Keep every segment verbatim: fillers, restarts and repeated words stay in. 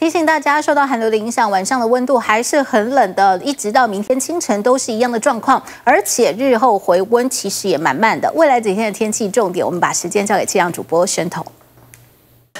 提醒大家，受到寒流的影响，晚上的温度还是很冷的，一直到明天清晨都是一样的状况，而且日后回温其实也蛮慢的。未来几天的天气重点，我们把时间交给气象主播宣统。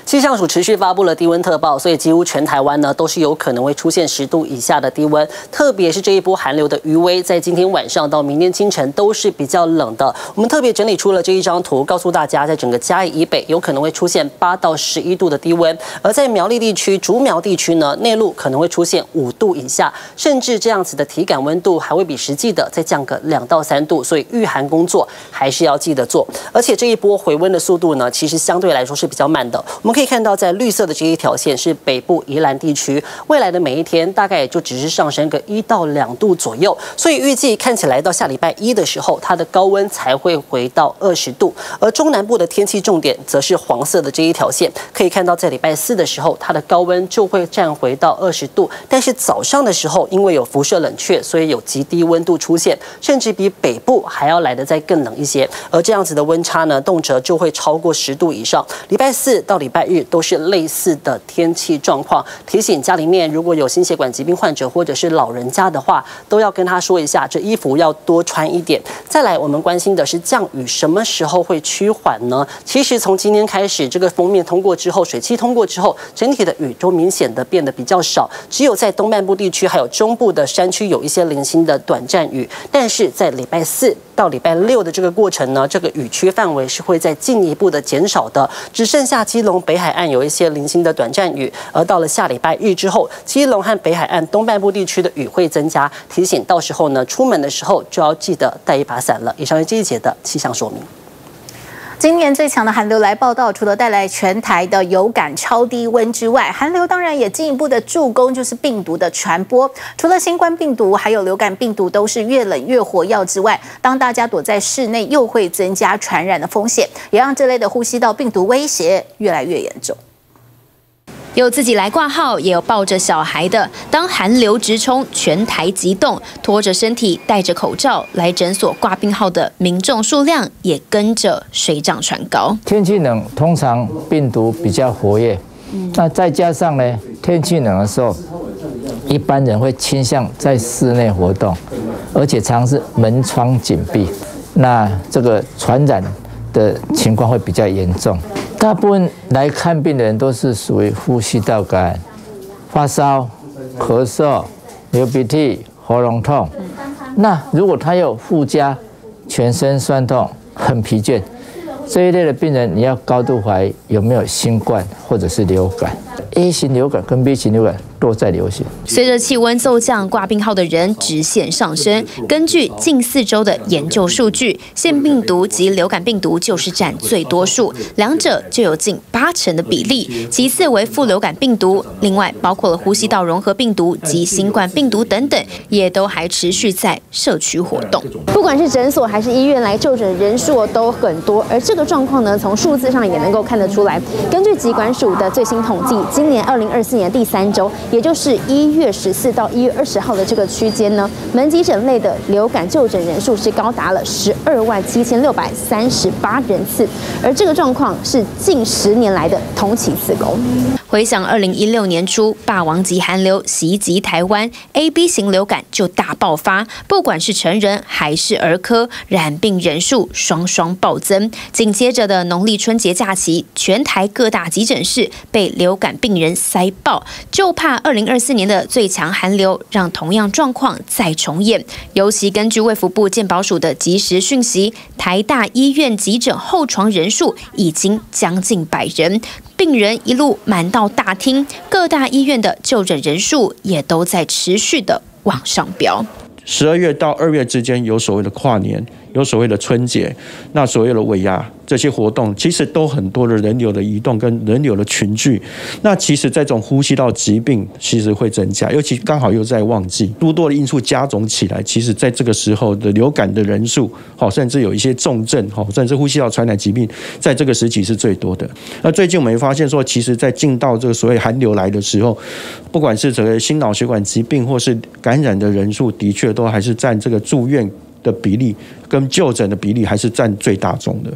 气象署持续发布了低温特报，所以几乎全台湾呢都是有可能会出现十度以下的低温，特别是这一波寒流的余威，在今天晚上到明天清晨都是比较冷的。我们特别整理出了这一张图，告诉大家，在整个嘉义以北有可能会出现八到十一度的低温，而在苗栗地区、竹苗地区呢，内陆可能会出现五度以下，甚至这样子的体感温度还会比实际的再降个两到三度，所以御寒工作还是要记得做。而且这一波回温的速度呢，其实相对来说是比较慢的。 我们可以看到，在绿色的这一条线是北部宜兰地区，未来的每一天大概也就只是上升个一到两度左右，所以预计看起来到下礼拜一的时候，它的高温才会回到二十度。而中南部的天气重点则是黄色的这一条线，可以看到在礼拜四的时候，它的高温就会站回到二十度，但是早上的时候因为有辐射冷却，所以有极低温度出现，甚至比北部还要来得再更冷一些。而这样子的温差呢，动辄就会超过十度以上。礼拜四到礼拜 礼拜日都是类似的天气状况，提醒家里面如果有心血管疾病患者或者是老人家的话，都要跟他说一下，这衣服要多穿一点。再来，我们关心的是降雨什么时候会趋缓呢？其实从今天开始，这个封面通过之后，水汽通过之后，整体的雨都明显的变得比较少，只有在东半部地区还有中部的山区有一些零星的短暂雨，但是在礼拜四到礼拜六的这个过程呢，这个雨区范围是会再进一步的减少的，只剩下基隆 北海岸有一些零星的短暂雨，而到了下礼拜日之后，基隆和北海岸东半部地区的雨会增加，提醒到时候呢，出门的时候就要记得带一把伞了。以上是这一节的气象说明。 今年最强的寒流来报道，除了带来全台的有感超低温之外，寒流当然也进一步的助攻，就是病毒的传播。除了新冠病毒，还有流感病毒都是越冷越活跃之外，当大家躲在室内，又会增加传染的风险，也让这类的呼吸道病毒威胁越来越严重。 有自己来挂号，也有抱着小孩的。当寒流直冲，全台急冻，拖着身体、戴着口罩来诊所挂病号的民众数量也跟着水涨船高。天气冷，通常病毒比较活跃，那再加上呢，天气冷的时候，一般人会倾向在室内活动，而且常是门窗紧闭，那这个传染的情况会比较严重。 大部分来看病的人都是属于呼吸道感染，发烧、咳嗽、流鼻涕、喉咙痛。那如果他有附加全身酸痛、很疲倦这一类的病人，你要高度怀疑有没有新冠或者是流感。 A 型流感跟 B 型流感都在流行。随着气温骤降，挂病号的人直线上升。根据近四周的研究数据，腺病毒及流感病毒就是占最多数，两者就有近八成的比例。其次为副流感病毒，另外包括了呼吸道融合病毒及新冠病毒等等，也都还持续在社区活动。不管是诊所还是医院来就诊人数都很多，而这个状况呢，从数字上也能够看得出来。根据疾管署的最新统计， 今年二零二四年第三周，也就是一月十四到一月二十号的这个区间呢，门急诊类的流感就诊人数是高达了十二万七千六百三十八人次，而这个状况是近十年来的同期次高。回想二零一六年初，霸王级寒流袭击台湾 ，A B 型流感就大爆发，不管是成人还是儿科，染病人数双双暴增。紧接着的农历春节假期，全台各大急诊室被流感病 病人塞爆，就怕二零二四年的最强寒流让同样状况再重演。尤其根据卫福部健保署的即时讯息，台大医院急诊候床人数已经将近百人，病人一路满到大厅，各大医院的就诊人数也都在持续的往上飙。 十二月到二月之间，有所谓的跨年，有所谓的春节，那所谓的尾牙这些活动，其实都很多的人流的移动跟人流的群聚。那其实这种呼吸道疾病其实会增加，尤其刚好又在旺季，诸多的因素加总起来，其实在这个时候的流感的人数，好，甚至有一些重症，好，甚至呼吸道传染疾病，在这个时期是最多的。那最近我们发现说，其实在进到这个所谓寒流来的时候，不管是这个心脑血管疾病或是感染的人数，的确都。 都还是占这个住院的比例跟就诊的比例还是占最大宗的。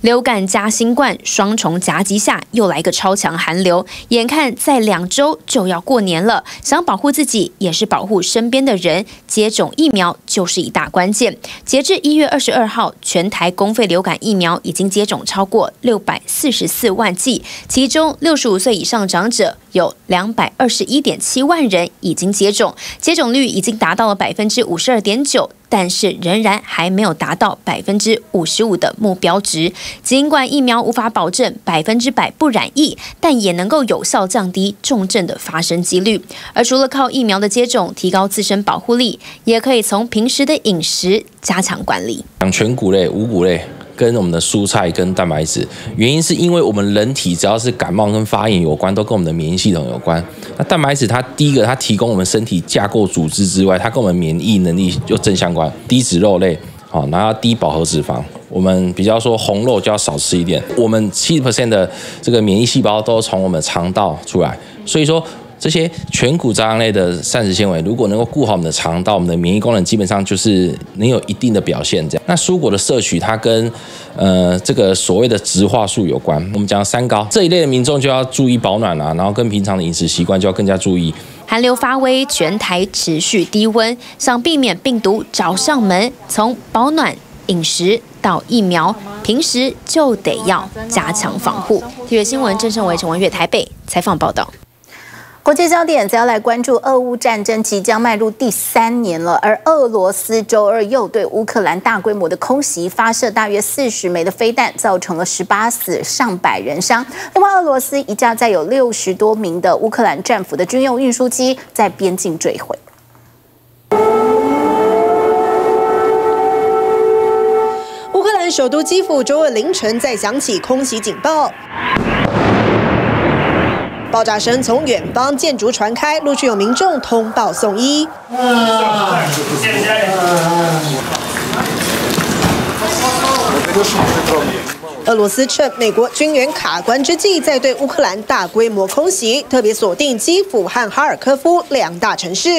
流感加新冠双重夹击下，又来个超强寒流，眼看在两周就要过年了，想保护自己也是保护身边的人，接种疫苗就是一大关键。截至一月二十二号，全台公费流感疫苗已经接种超过六百四十四万剂，其中六十五岁以上长者有两百二十一点七万人已经接种，接种率已经达到了百分之五十二点九。 但是仍然还没有达到百分之五十五的目标值。尽管疫苗无法保证百分之百不染疫，但也能够有效降低重症的发生几率。而除了靠疫苗的接种提高自身保护力，也可以从平时的饮食加强管理，像全谷类、五谷类。 跟我们的蔬菜跟蛋白质，原因是因为我们人体只要是感冒跟发炎有关，都跟我们的免疫系统有关。那蛋白质它第一个它提供我们身体架构组织之外，它跟我们免疫能力又正相关。低脂肉类，好，然后低饱和脂肪，我们比较说红肉就要少吃一点。我们百分之七十的这个免疫细胞都从我们肠道出来，所以说。 这些全谷杂粮类的膳食纤维，如果能够顾好我们的肠道，我们的免疫功能基本上就是能有一定的表现。这样，那蔬果的摄取，它跟呃这个所谓的植化素有关。我们讲三高这一类的民众就要注意保暖啊，然后跟平常的饮食习惯就要更加注意。 寒流发威，全台持续低温，想避免病毒找上门，从保暖、饮食到疫苗，平时就得要加强防护。体育新闻郑胜维、陈文月台北采访报道。 国际焦点则要来关注俄乌战争即将迈入第三年了，而俄罗斯周二又对乌克兰大规模的空袭，发射大约四十枚的飞弹，造成了十八死上百人伤。另外，俄罗斯一架载有六十多名的乌克兰战俘的军用运输机在边境坠毁。 乌克兰首都基辅周二凌晨再响起空袭警报。 爆炸声从远方建筑传开，陆续有民众通报送医。俄罗斯趁美国军援卡关之际，在对乌克兰大规模空袭，特别锁定基辅和哈尔科夫两大城市。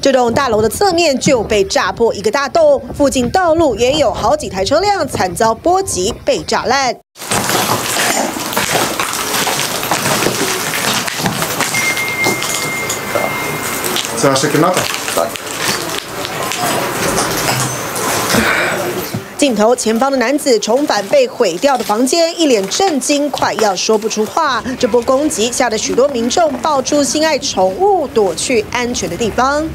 这栋大楼的侧面就被炸破一个大洞，附近道路也有好几台车辆惨遭波及，被炸烂。镜头前方的男子重返被毁掉的房间，一脸震惊，快要说不出话。这波攻击吓得许多民众抱住心爱宠物，躲去安全的地方。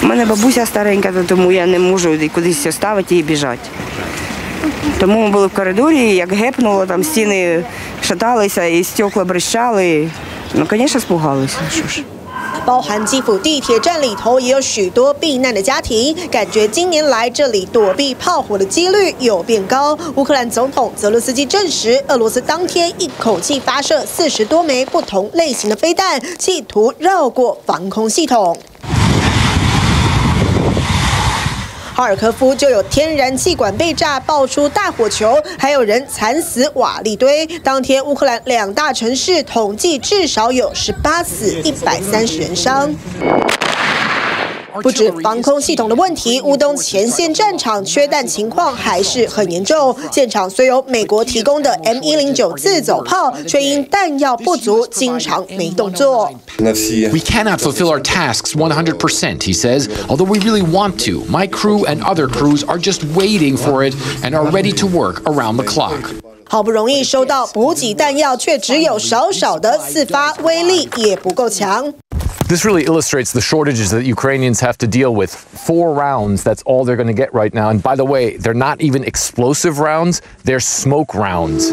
У мене бабуся старенька, тому я не можу кудись ставити і біжати. Тому ми були в коридорі, як гепнуло, там стіни шаталися і стекла брещали. Ну, звісно, спугалися. 包含基辅地铁站里头也有许多避难的家庭，感觉近年来这里躲避炮火的几率有变高。乌克兰总统泽连斯基证实，俄罗斯当天一口气发射四十多枚不同类型的飞弹，企图绕过防空系统。 哈尔科夫就有天然气管被炸，爆出大火球，还有人惨死瓦砾堆。当天，乌克兰两大城市统计至少有十八死，一百三十人伤。不止防空系统的问题，乌东前线战场缺弹情况还是很严重。现场虽有美国提供的 M 一零九自走炮，却因弹药不足，经常没动作。We cannot fulfill our tasks one hundred percent, he says. Although we really want to, my crew and other crews are just waiting for it and are ready to work around the clock. 好不容易收到补给弹药，却只有少少的四发，威力也不够强。 This really illustrates the shortages that Ukrainians have to deal with. Four rounds, that's all they're going to get right now. And by the way, they're not even explosive rounds, they're smoke rounds.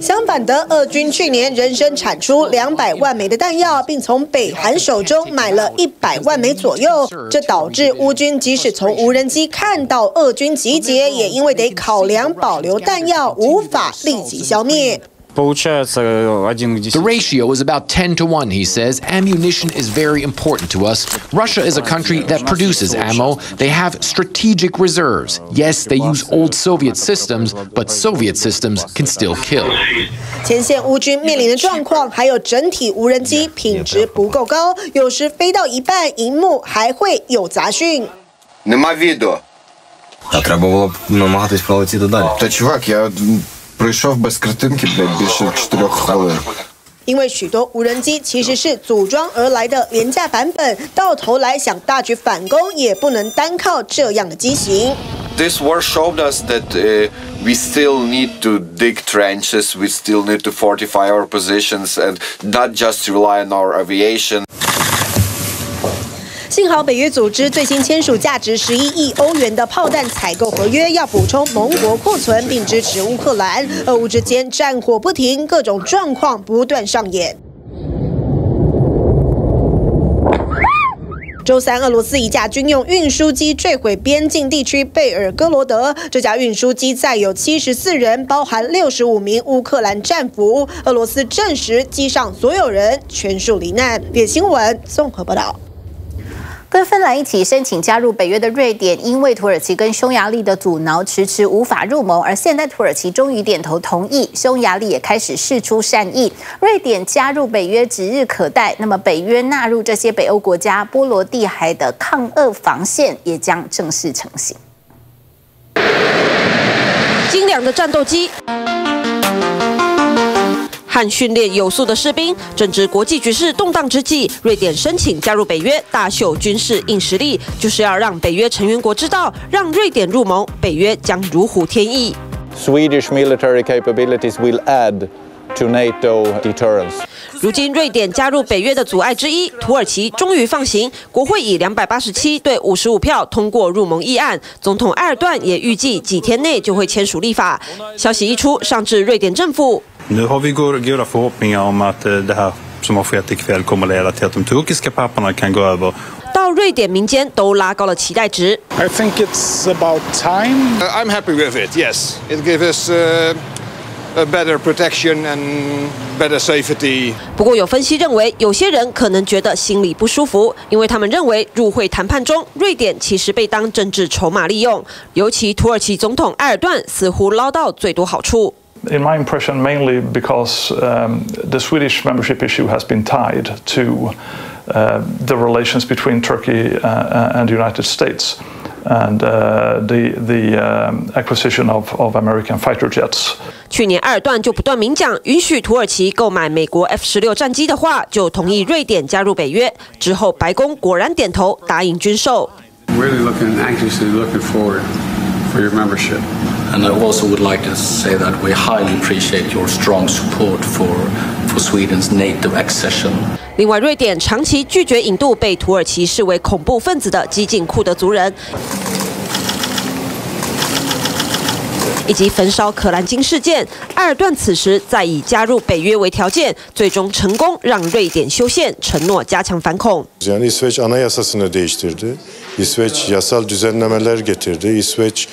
相反的，俄军去年人生产出两百万枚的弹药，并从北韩手中买了一百万枚左右。这导致乌军即使从无人机看到俄军集结，也因为得考量保留弹药，无法立即消灭。The ratio is about ten to one, he says. Ammunition is very important to us. Russia is a country that produces ammo. They have strategic reserves. Yes, they use old Soviet systems, but Soviet systems can still kill. 前线乌军面临的状况，还有整体无人机品质不够高，有时飞到一半，荧幕还会有杂讯。 А треба було намагатись пролетіти далі. Та чувак, я прийшов без картинки, блядь, більше чотирьох хвилин. 因为许多无人机其实是组装而来的廉价版本，到头来想大举反攻，也不能单靠这样的机型。 This war showed us that uh, we still need to dig trenches, we still need to fortify our positions and not just rely on our aviation. 幸好北约组织最新签署价值十一亿欧元的炮弹采购合约，要补充盟国库存并支持乌克兰。俄乌之间战火不停，各种状况不断上演。 周三，俄罗斯一架军用运输机坠毁边境地区贝尔哥罗德。这架运输机载有七十四人，包含六十五名乌克兰战俘。俄罗斯证实，机上所有人全数罹难。本新闻综合报道。 跟芬兰一起申请加入北约的瑞典，因为土耳其跟匈牙利的阻挠，迟迟无法入盟。而现在土耳其终于点头同意，匈牙利也开始释出善意。瑞典加入北约指日可待。那么，北约纳入这些北欧国家波罗的海的抗俄防线也将正式成型。精良的战斗机。 和训练有素的士兵，正值国际局势动荡之际，瑞典申请加入北约，大秀军事硬实力，就是要让北约成员国知道，让瑞典入盟，北约将如虎添翼。Swedish military capabilities will add to NATO deterrence. 如今，瑞典加入北约的阻碍之一，土耳其终于放行，国会以两百八十七对五十五票通过入盟议案，总统埃尔段也预计几天内就会签署立法。消息一出，上至瑞典政府。 Nu har vi goda förhoppningar om att det här som har skett ikväll kommer leda till att de turkiska papporna kan gå över. 到瑞典民间都拉高了期待值。I think it's about time. I'm happy with it. Yes, it gives us a better protection and better safety. 不过有分析认为，有些人可能觉得心里不舒服，因为他们认为入会谈判中，瑞典其实被当政治筹码利用，尤其土耳其总统埃尔段似乎捞到最多好处。 In my impression, mainly because um, the Swedish membership issue has been tied to uh, the relations between Turkey uh, and the United States, and uh, the the um, acquisition of of American fighter jets. 去年，埃尔段就不断明讲，允许土耳其购买美国 F 十六战机的话，就同意瑞典加入北约。之后，白宫果然点头答应军售。Really looking anxiously looking forward for your membership. And I also would like to say that we highly appreciate your strong support for for Sweden's NATO accession. 另外，瑞典长期拒绝引渡被土耳其视为恐怖分子的激进库德族人，以及焚烧可兰经事件。埃尔段此时再以加入北约为条件，最终成功让瑞典修宪，承诺加强反恐。 İsveç yasal düzenlemeler getirdi. İsveç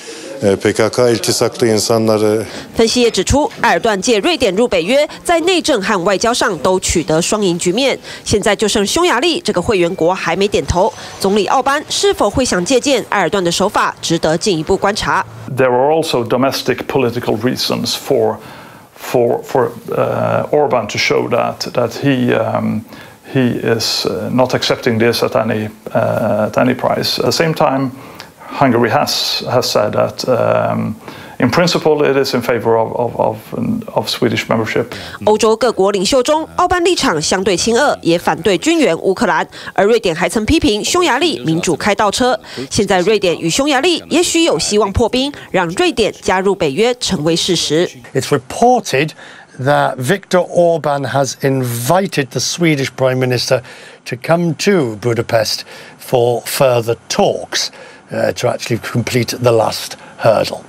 P K K iltisaklı insanları. 分析也指出，埃尔段借瑞典入北约，在内政和外交上都取得双赢局面。现在就剩匈牙利这个会员国还没点头，总理奥班是否会想借鉴埃尔段的手法，值得进一步观察。There are also domestic political reasons for for for Orbán to show that that he. He is not accepting this at any at any price. At the same time, Hungary has has said that in principle it is in favor of of of Swedish membership. 欧洲各国领袖中，奥班立场相对亲俄，也反对军援乌克兰。而瑞典还曾批评匈牙利民主开倒车。现在，瑞典与匈牙利也许有希望破冰，让瑞典加入北约成为事实。It's reported. That Viktor Orban has invited the Swedish Prime Minister to come to Budapest for further talks uh, to actually complete the last hurdle.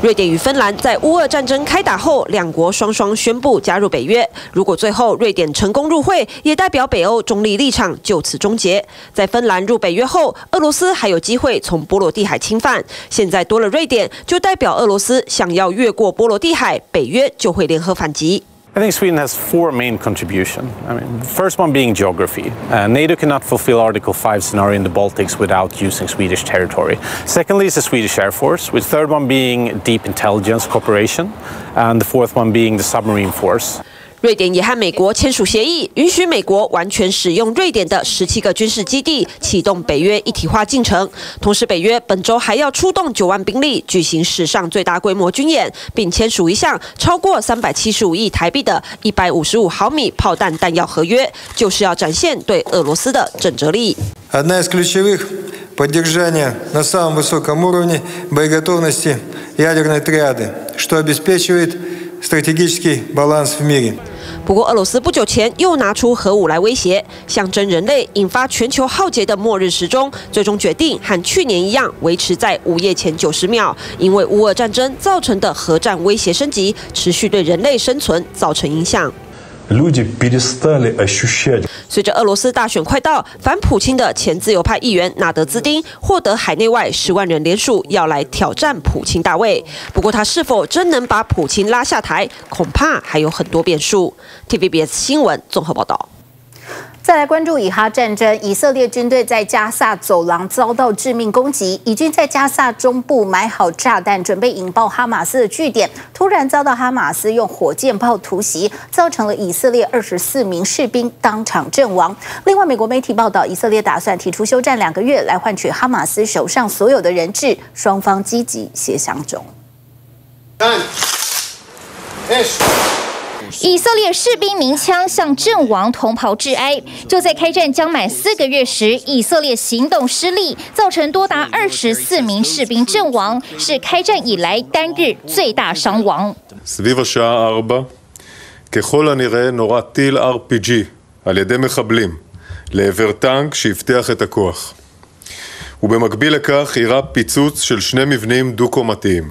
瑞典与芬兰在乌俄战争开打后，两国双双宣布加入北约。如果最后瑞典成功入会，也代表北欧中立立场就此终结。在芬兰入北约后，俄罗斯还有机会从波罗的海侵犯。现在多了瑞典，就代表俄罗斯想要越过波罗的海，北约就会联合反击。I think Sweden has four main contributions. I mean, the first one being geography. Uh, NATO cannot fulfill Article five scenario in the Baltics without using Swedish territory. Secondly is the Swedish Air Force, with the third one being deep intelligence cooperation, and the fourth one being the submarine force. 瑞典也和美国签署协议，允许美国完全使用瑞典的十七个军事基地，启动北约一体化进程。同时，北约本周还要出动九万兵力，举行史上最大规模军演，并签署一项超过三百七十五亿台币的一百五十五毫米炮弹弹药合约，就是要展现对俄罗斯的震慑力。 Одна из ключевых – поддержание на самом высоком уровне боеготовности ядерной триады, что обеспечивает стратегический баланс в мире. 不过，俄罗斯不久前又拿出核武来威胁，象征人类引发全球浩劫的末日时钟，最终决定和去年一样维持在午夜前九十秒，因为乌俄战争造成的核战威胁升级，持续对人类生存造成影响。 随着俄罗斯大选快到，反普京的前自由派议员纳德兹丁获得海内外十万人联署，要来挑战普京大位。不过，他是否真能把普京拉下台，恐怕还有很多变数。T V B S 新闻综合报道。 再来关注以哈战争，以色列军队在加萨走廊遭到致命攻击，以军在加萨中部埋好炸弹，准备引爆哈马斯的据点，突然遭到哈马斯用火箭炮突袭，造成了以色列二十四名士兵当场阵亡。另外，美国媒体报道，以色列打算提出休战两个月，来换取哈马斯手上所有的人质，双方积极协商中。 以色列士兵鸣枪向阵亡同袍致哀。就在开战将满四个月时，以色列行动失利，造成多达二十四名士兵阵亡，是开战以来单日最大伤亡。סביב השעה ארבע, ככל הנראה נורה טיל R P G על ידי מחבלים לעבר טנק שהבטיח את הכוח. ובמקביל לכך אירע פיצוץ של שני מבנים דו-קומתיים.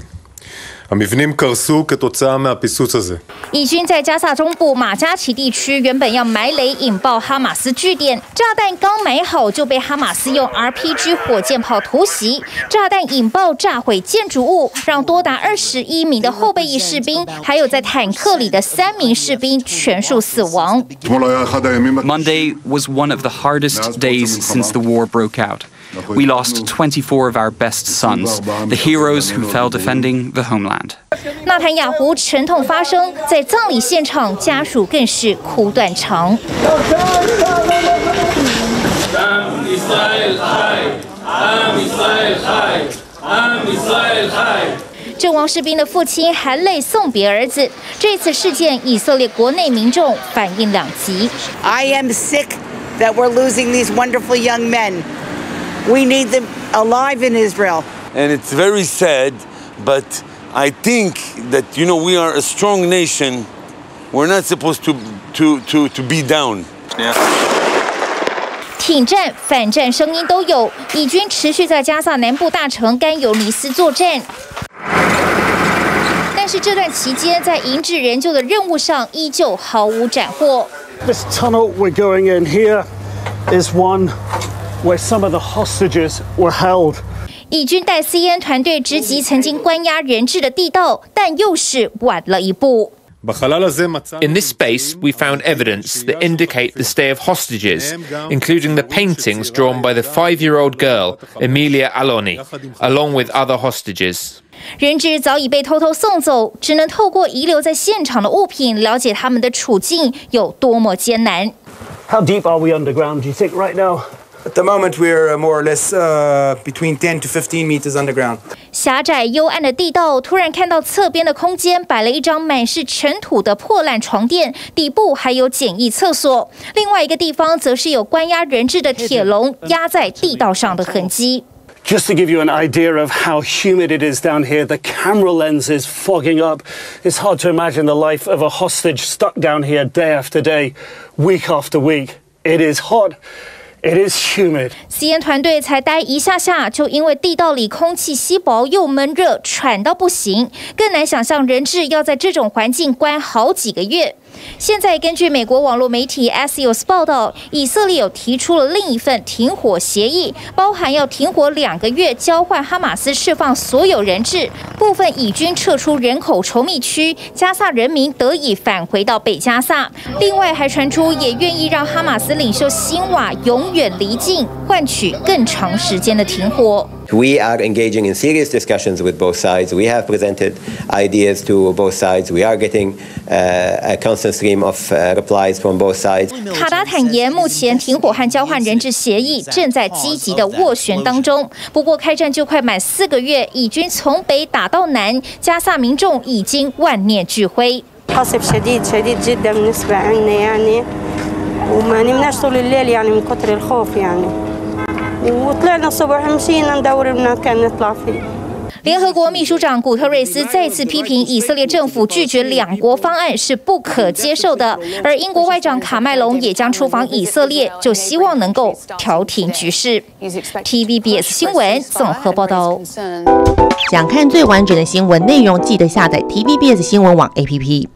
以军在加萨中部马加奇地区原本要埋雷引爆哈马斯据点，炸弹刚埋好就被哈马斯用 R P G 火箭炮突袭，炸弹引爆炸毁建筑物，让多达二十一名的后备役士兵，还有在坦克里的三名士兵全数死亡。Monday was one of the hardest days since the war broke out. We lost twenty-four of our best sons, the heroes who fell defending the homeland. 内塔尼亚胡沉痛发声，在葬礼现场，家属更是哭断肠。 阵亡士兵的父亲含泪送别儿子。这次事件，以色列国内民众反应两极。I am sick that we're losing these wonderful young men. We need them alive in Israel. And it's very sad, but I think that, you know, we are a strong nation. We're not supposed to, to, to, to be down. Yeah. 挺战、反战声音都有。以军持续在加萨南部大城甘尤尼斯作战，但是这段期间在营治人救的任务上依旧毫无斩获。This tunnel we're going in here is one where some of the hostages were held. 以军带 C N N 团队直击曾经关押人质的地道，但又是晚了一步。 In this space, we found evidence that indicate the stay of hostages, including the paintings drawn by the five-year-old girl, Emilia Aloni, along with other hostages. 人质早已被偷偷送走，只能透过遗留在现场的物品了解他们的处境有多么艰难。How deep are we underground? Do you think right now? At the moment, we're more or less between ten to fifteen meters underground. 狭窄幽暗的地道，突然看到侧边的空间摆了一张满是尘土的破烂床垫，底部还有简易厕所。另外一个地方则是有关押人质的铁笼压在地道上的痕迹。 Just to give you an idea of how humid it is down here, the camera lens is fogging up. It's hard to imagine the life of a hostage stuck down here day after day, week after week. It is hot. It is humid. C N N 团队才待一下下，就因为地道里空气稀薄又闷热，喘到不行，更难想象人质要在这种环境关好几个月。现在根据美国网络媒体 Axios 报道，以色列有提出了另一份停火协议，包含要停火两个月，交换哈马斯释放所有人质，部分以军撤出人口稠密区，加萨人民得以返回到北加萨。另外还传出也愿意让哈马斯领袖辛瓦永远离境，换取更长时间的停火。 We are engaging in serious discussions with both sides. We have presented ideas to both sides. We are getting a constant stream of replies from both sides. 卡达坦言，目前停火和交换人质协议正在积极的斡旋当中。不过，开战就快满四个月，以军从北打到南，加萨民众已经万念俱灰。 联合国秘书长古特瑞斯再次批评以色列政府拒绝两国方案是不可接受的，而英国外长卡麦隆也将出访以色列，就希望能够调停局势。T V B S 新闻综合报道。想看最完整的新闻内容，记得下载 T V B S 新闻网 A P P。